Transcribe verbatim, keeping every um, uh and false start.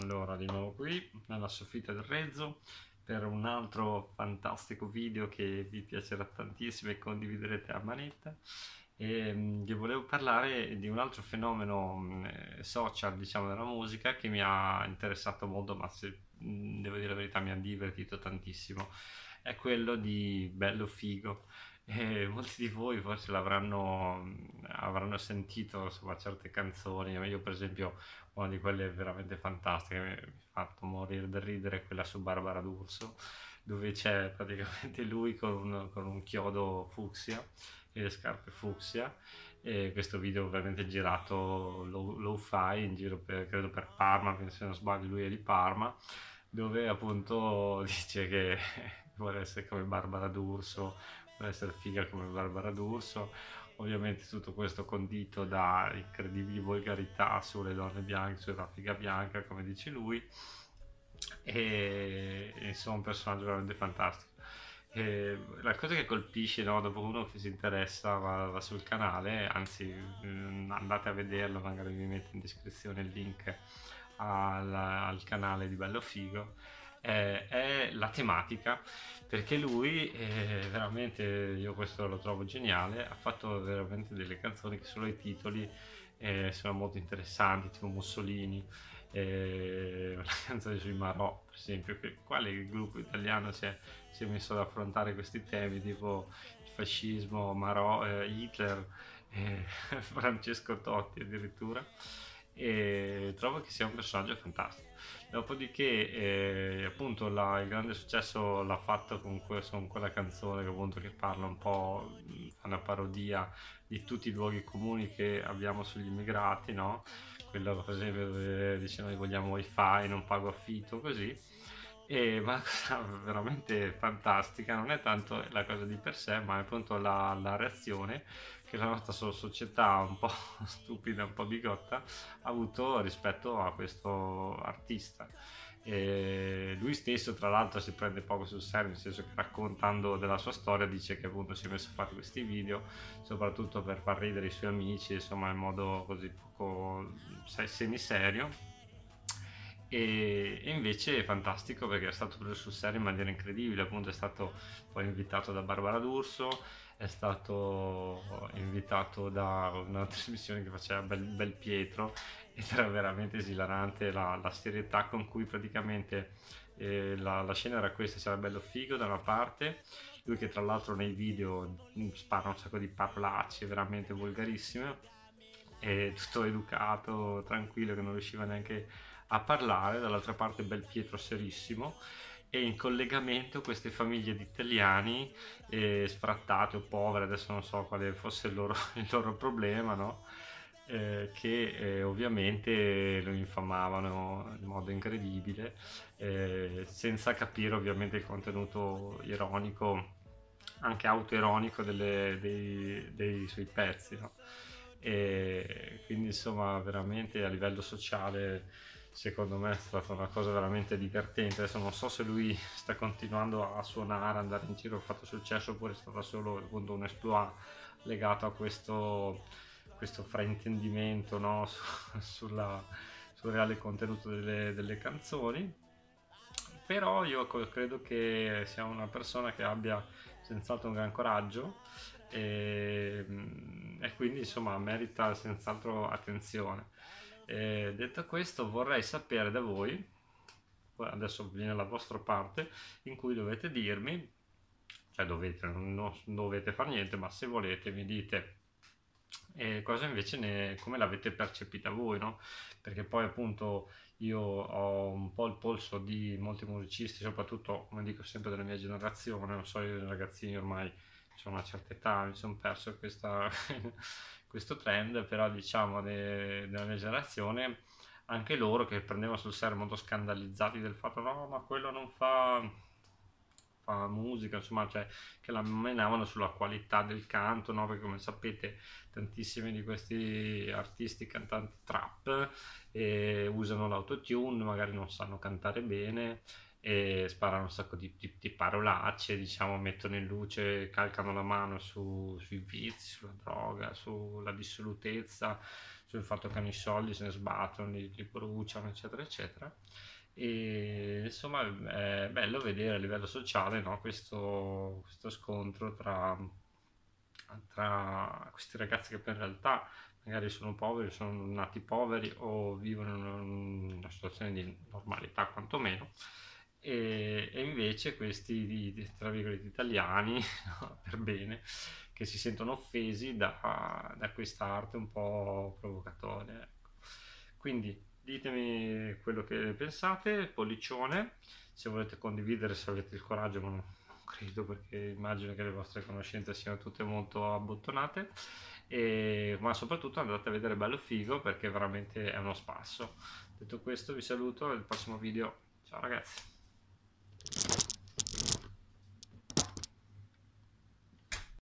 Allora, di nuovo qui nella soffitta del Rezzo per un altro fantastico video che vi piacerà tantissimo e condividerete a manetta. E vi volevo parlare di un altro fenomeno social, diciamo, della musica che mi ha interessato molto, ma se devo dire la verità mi ha divertito tantissimo. È quello di Bello Figo. E molti di voi forse l'avranno avranno sentito, insomma, certe canzoni. Io per esempio, una di quelle veramente fantastiche, mi ha fatto morire da ridere, è quella su Barbara d'Urso, dove c'è praticamente lui con un, con un chiodo fucsia e le scarpe fucsia, e questo video ovviamente girato lo, lo fai in giro per, credo per Parma, se non sbaglio lui è di Parma, dove appunto dice che vuole essere come Barbara d'Urso, vuole essere figa come Barbara d'Urso. Ovviamente tutto questo condito da incredibili volgarità sulle donne bianche, sulla figa bianca, come dice lui, e insomma un personaggio veramente fantastico. E la cosa che colpisce, no, dopo uno che si interessa va, va sul canale, anzi andate a vederlo, magari vi metto in descrizione il link al, al canale di Bello Figo, eh, è la tematica, perché lui eh, veramente, io questo lo trovo geniale, ha fatto veramente delle canzoni che solo i titoli eh, sono molto interessanti, tipo Mussolini, eh, una canzone sui Marò per esempio, che quale gruppo italiano c'è si è messo ad affrontare questi temi, tipo il fascismo, Marò, eh, Hitler, eh, Francesco Totti addirittura, e trovo che sia un personaggio fantastico. Dopodiché eh, appunto la, il grande successo l'ha fatto con, que con quella canzone che appunto che parla un po', fa una parodia di tutti i luoghi comuni che abbiamo sugli immigrati, no? Quello per esempio dove dice noi vogliamo wifi, non pago affitto, così. E, ma la cosa veramente fantastica non è tanto la cosa di per sé, ma è appunto la, la reazione che la nostra società un po' stupida, un po' bigotta ha avuto rispetto a questo artista. E lui stesso tra l'altro si prende poco sul serio, nel senso che raccontando della sua storia dice che appunto si è messo a fare questi video soprattutto per far ridere i suoi amici, insomma in modo così poco semiserio. E invece è fantastico perché è stato preso sul serio in maniera incredibile, appunto è stato poi invitato da Barbara d'Urso, è stato invitato da una trasmissione che faceva Belpietro, ed era veramente esilarante la, la serietà con cui praticamente eh, la, la scena era questa, c'era Bello Figo da una parte, lui che tra l'altro nei video spara un sacco di parolacce veramente volgarissime, e tutto educato, tranquillo, che non riusciva neanche a parlare, dall'altra parte Belpietro serissimo, e in collegamento queste famiglie di italiani eh, sfrattate o povere, adesso non so quale fosse il loro, il loro problema, no? Eh, che eh, ovviamente lo infamavano in modo incredibile, eh, senza capire ovviamente il contenuto ironico, anche autoironico delle, dei, dei suoi pezzi, no? E quindi insomma veramente a livello sociale secondo me è stata una cosa veramente divertente. Adesso non so se lui sta continuando a suonare, andare in giro, ha fatto successo, oppure è stata solo appunto un exploit legato a questo, questo fraintendimento, no? Sulla, sul reale contenuto delle, delle canzoni. Però io credo che sia una persona che abbia senz'altro un gran coraggio, e, e quindi insomma merita senz'altro attenzione. E detto questo, vorrei sapere da voi, adesso viene la vostra parte in cui dovete dirmi, cioè dovete, non dovete fare niente, ma se volete mi dite e cosa invece ne, come l'avete percepita voi, no? Perché poi appunto io ho un po' il polso di molti musicisti, soprattutto come dico sempre della mia generazione, non so, io ragazzini ormai sono una certa età, mi sono perso questa, questo trend, però diciamo de, della mia generazione, anche loro che prendevano sul serio, molto scandalizzati del fatto no ma quello non fa... musica, insomma, cioè che la menavano sulla qualità del canto, no? Perché come sapete tantissimi di questi artisti cantanti trap eh, usano l'autotune, magari non sanno cantare bene e sparano un sacco di, di, di parolacce, diciamo, mettono in luce, calcano la mano su, sui vizi, sulla droga, sulla dissolutezza, sul fatto che hanno i soldi, se ne sbattono, li, li bruciano, eccetera, eccetera. E insomma è bello vedere a livello sociale, no, questo, questo scontro tra, tra questi ragazzi che poi in realtà magari sono poveri, sono nati poveri o vivono in una situazione di normalità quantomeno, e, e invece questi di, di, tra virgolette italiani, no, per bene, che si sentono offesi da, da questa arte un po' provocatoria, ecco. Quindi ditemi quello che pensate, pollicione, se volete condividere, se avete il coraggio, ma non credo perché immagino che le vostre conoscenze siano tutte molto abbottonate, e, ma soprattutto andate a vedere Bello Figo perché veramente è uno spasso. Detto questo vi saluto, al prossimo video, ciao ragazzi!